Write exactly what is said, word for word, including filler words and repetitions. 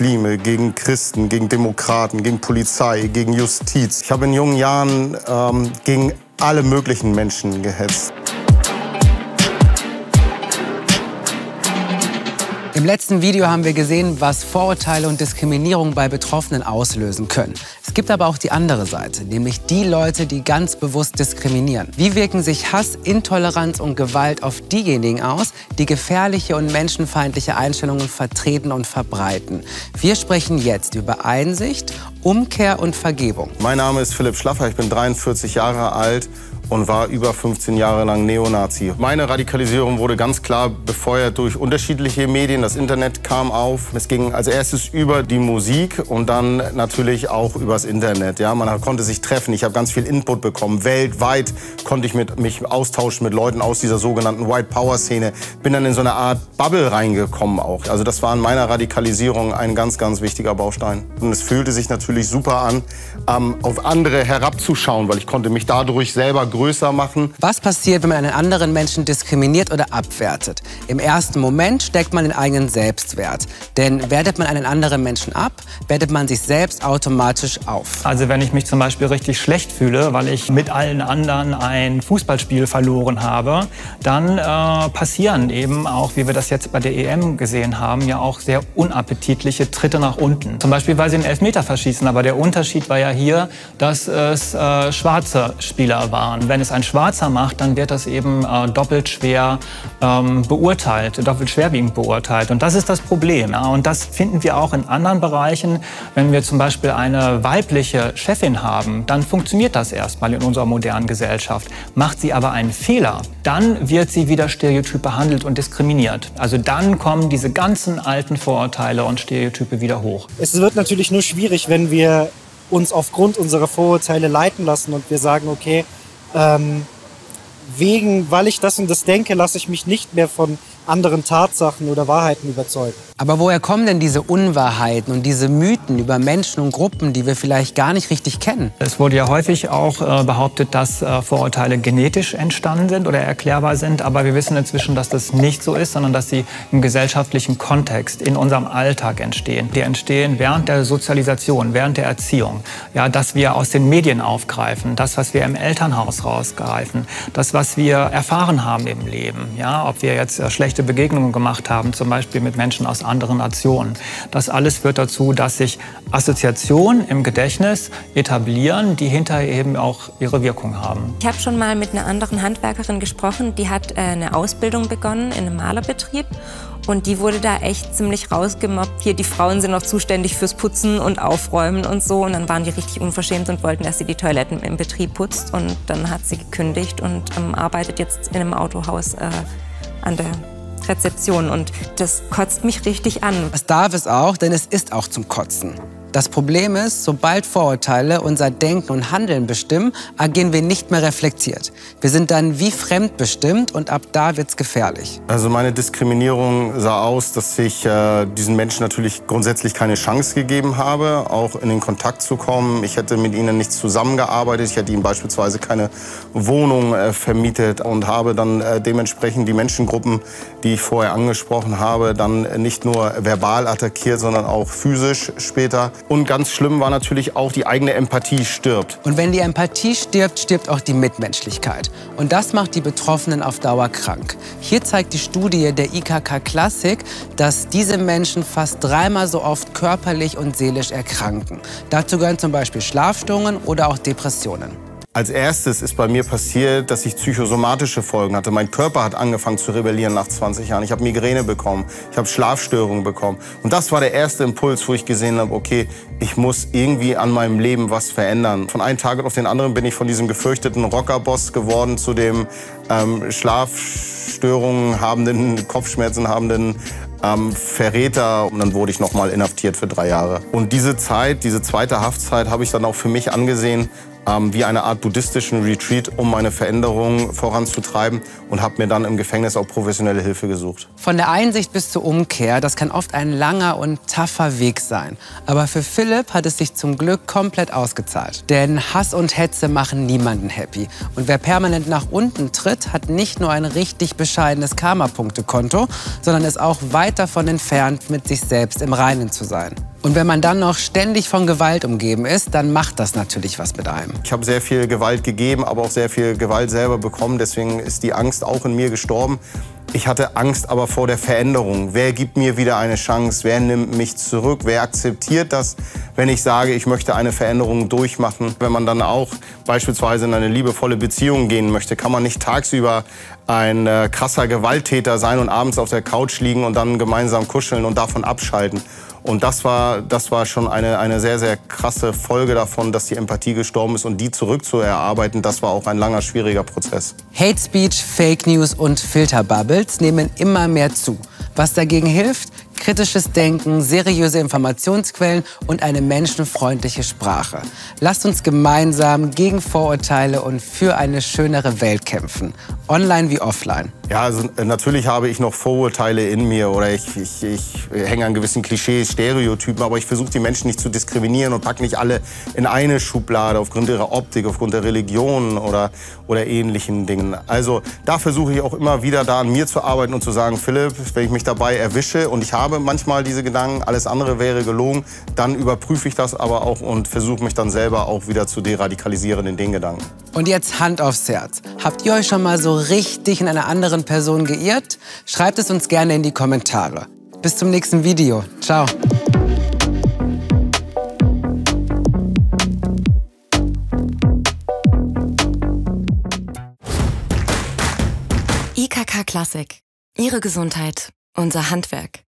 Muslime, gegen Christen, gegen Demokraten, gegen Polizei, gegen Justiz. Ich habe in jungen Jahren ähm, gegen alle möglichen Menschen gehetzt. Im letzten Video haben wir gesehen, was Vorurteile und Diskriminierung bei Betroffenen auslösen können. Es gibt aber auch die andere Seite, nämlich die Leute, die ganz bewusst diskriminieren. Wie wirken sich Hass, Intoleranz und Gewalt auf diejenigen aus, die gefährliche und menschenfeindliche Einstellungen vertreten und verbreiten? Wir sprechen jetzt über Einsicht, Umkehr und Vergebung. Mein Name ist Philipp Schlaffer, ich bin dreiundvierzig Jahre alt und war über fünfzehn Jahre lang Neonazi. Meine Radikalisierung wurde ganz klar befeuert durch unterschiedliche Medien. Das Internet kam auf. Es ging als erstes über die Musik und dann natürlich auch übers Internet. Ja, man konnte sich treffen. Ich habe ganz viel Input bekommen. Weltweit konnte ich mit, mich austauschen mit Leuten aus dieser sogenannten White-Power-Szene. Bin dann in so eine Art Bubble reingekommen auch. Also das war in meiner Radikalisierung ein ganz, ganz wichtiger Baustein. Und es fühlte sich natürlich super an, ähm, auf andere herabzuschauen, weil ich konnte mich dadurch selber größer machen. Was passiert, wenn man einen anderen Menschen diskriminiert oder abwertet? Im ersten Moment steckt man den eigenen Selbstwert. Denn wertet man einen anderen Menschen ab, wertet man sich selbst automatisch auf. Also wenn ich mich zum Beispiel richtig schlecht fühle, weil ich mit allen anderen ein Fußballspiel verloren habe, dann äh, passieren eben auch, wie wir das jetzt bei der E M gesehen haben, ja auch sehr unappetitliche Tritte nach unten. Zum Beispiel, weil sie einen Elfmeter verschießen. Aber der Unterschied war ja hier, dass es äh, schwarze Spieler waren. Wenn es ein Schwarzer macht, dann wird das eben äh, doppelt schwer ähm, beurteilt, doppelt schwerwiegend beurteilt. Und das ist das Problem. Ja? Und das finden wir auch in anderen Bereichen. Wenn wir zum Beispiel eine weibliche Chefin haben, dann funktioniert das erstmal in unserer modernen Gesellschaft. Macht sie aber einen Fehler, dann wird sie wieder stereotyp behandelt und diskriminiert. Also dann kommen diese ganzen alten Vorurteile und Stereotype wieder hoch. Es wird natürlich nur schwierig, wenn wir wir uns aufgrund unserer Vorurteile leiten lassen und wir sagen, okay, ähm, wegen, weil ich das und das denke, lasse ich mich nicht mehr von anderen Tatsachen oder Wahrheiten überzeugen. Aber woher kommen denn diese Unwahrheiten und diese Mythen über Menschen und Gruppen, die wir vielleicht gar nicht richtig kennen? Es wurde ja häufig auch äh, behauptet, dass äh, Vorurteile genetisch entstanden sind oder erklärbar sind. Aber wir wissen inzwischen, dass das nicht so ist, sondern dass sie im gesellschaftlichen Kontext, in unserem Alltag entstehen. Die entstehen während der Sozialisation, während der Erziehung. Ja, dass wir aus den Medien aufgreifen, das, was wir im Elternhaus rausgreifen, das, was wir erfahren haben im Leben. Ja, ob wir jetzt äh, schlecht Begegnungen gemacht haben, zum Beispiel mit Menschen aus anderen Nationen. Das alles führt dazu, dass sich Assoziationen im Gedächtnis etablieren, die hinterher eben auch ihre Wirkung haben. Ich habe schon mal mit einer anderen Handwerkerin gesprochen, die hat eine Ausbildung begonnen in einem Malerbetrieb und die wurde da echt ziemlich rausgemobbt. Hier, die Frauen sind noch zuständig fürs Putzen und Aufräumen und so, und dann waren die richtig unverschämt und wollten, dass sie die Toiletten im Betrieb putzt, und dann hat sie gekündigt und ähm, arbeitet jetzt in einem Autohaus äh, an der Rezeption, und das kotzt mich richtig an. Es darf es auch, denn es ist auch zum Kotzen. Das Problem ist, sobald Vorurteile unser Denken und Handeln bestimmen, agieren wir nicht mehr reflektiert. Wir sind dann wie fremdbestimmt, und ab da wird's gefährlich. Also meine Diskriminierung sah aus, dass ich äh, diesen Menschen natürlich grundsätzlich keine Chance gegeben habe, auch in den Kontakt zu kommen. Ich hätte mit ihnen nicht zusammengearbeitet, ich hätte ihnen beispielsweise keine Wohnung äh, vermietet und habe dann äh, dementsprechend die Menschengruppen, die ich vorher angesprochen habe, dann nicht nur verbal attackiert, sondern auch physisch später. Und ganz schlimm war natürlich auch, die eigene Empathie stirbt. Und wenn die Empathie stirbt, stirbt auch die Mitmenschlichkeit. Und das macht die Betroffenen auf Dauer krank. Hier zeigt die Studie der I K K Classic, dass diese Menschen fast dreimal so oft körperlich und seelisch erkranken. Dazu gehören zum Beispiel Schlafstörungen oder auch Depressionen. Als erstes ist bei mir passiert, dass ich psychosomatische Folgen hatte. Mein Körper hat angefangen zu rebellieren nach zwanzig Jahren. Ich habe Migräne bekommen, ich habe Schlafstörungen bekommen. Und das war der erste Impuls, wo ich gesehen habe, okay, ich muss irgendwie an meinem Leben was verändern. Von einem Tag auf den anderen bin ich von diesem gefürchteten Rockerboss geworden zu dem ähm, Schlafstörungen habenden, Kopfschmerzen habenden Ähm, Verräter, und dann wurde ich noch mal inhaftiert für drei Jahre. Und diese Zeit, diese zweite Haftzeit, habe ich dann auch für mich angesehen ähm, wie eine Art buddhistischen Retreat, um meine Veränderungen voranzutreiben, und habe mir dann im Gefängnis auch professionelle Hilfe gesucht. Von der Einsicht bis zur Umkehr, das kann oft ein langer und taffer Weg sein. Aber für Philipp hat es sich zum Glück komplett ausgezahlt. Denn Hass und Hetze machen niemanden happy. Und wer permanent nach unten tritt, hat nicht nur ein richtig bescheidenes Karma-Punkte-Konto, sondern ist auch weit davon entfernt, mit sich selbst im Reinen zu sein. Und wenn man dann noch ständig von Gewalt umgeben ist, dann macht das natürlich was mit einem. Ich habe sehr viel Gewalt gegeben, aber auch sehr viel Gewalt selber bekommen. Deswegen ist die Angst auch in mir gestorben. Ich hatte Angst aber vor der Veränderung. Wer gibt mir wieder eine Chance? Wer nimmt mich zurück? Wer akzeptiert das, wenn ich sage, ich möchte eine Veränderung durchmachen? Wenn man dann auch beispielsweise in eine liebevolle Beziehung gehen möchte, kann man nicht tagsüber ein äh, krasser Gewalttäter sein und abends auf der Couch liegen und dann gemeinsam kuscheln und davon abschalten. Und das war, das war schon eine, eine sehr, sehr krasse Folge davon, dass die Empathie gestorben ist. Und die zurückzuerarbeiten, das war auch ein langer, schwieriger Prozess. Hate Speech, Fake News und Filterbubbles nehmen immer mehr zu. Was dagegen hilft? Kritisches Denken, seriöse Informationsquellen und eine menschenfreundliche Sprache. Lasst uns gemeinsam gegen Vorurteile und für eine schönere Welt kämpfen. Online wie offline. Ja, also natürlich habe ich noch Vorurteile in mir, oder ich, ich, ich hänge an gewissen Klischees, Stereotypen, aber ich versuche die Menschen nicht zu diskriminieren und packe nicht alle in eine Schublade aufgrund ihrer Optik, aufgrund der Religion oder, oder ähnlichen Dingen. Also da versuche ich auch immer wieder da an mir zu arbeiten und zu sagen, Philipp, wenn ich mich dabei erwische und ich habe habe manchmal diese Gedanken, alles andere wäre gelogen, dann überprüfe ich das aber auch und versuche mich dann selber auch wieder zu deradikalisieren in den Gedanken. Und jetzt Hand aufs Herz. Habt ihr euch schon mal so richtig in einer anderen Person geirrt? Schreibt es uns gerne in die Kommentare. Bis zum nächsten Video. Ciao. I K K Classic. Ihre Gesundheit. Unser Handwerk.